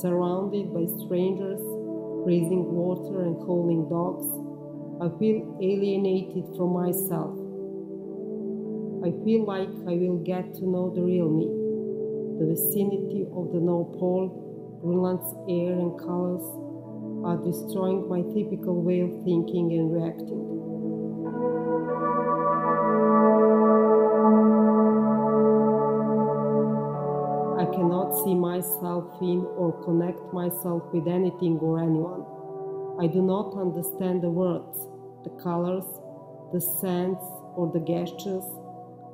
surrounded by strangers, raising water and howling dogs, I feel alienated from myself. I feel like I will get to know the real me. The vicinity of the North Pole, Greenland's air and colors are destroying my typical way of thinking and reacting. I cannot see myself in or connect myself with anything or anyone. I do not understand the words, the colors, the scents or the gestures.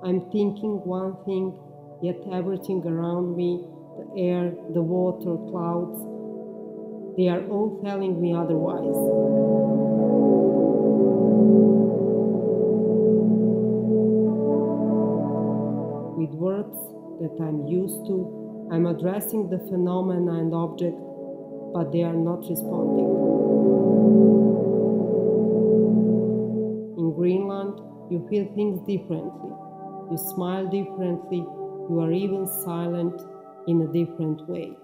I'm thinking one thing, yet everything around me, the air, the water, clouds, they are all telling me otherwise. With words that I'm used to, I'm addressing the phenomena and object, but they are not responding. In Greenland, you feel things differently, you smile differently, you are even silent in a different way.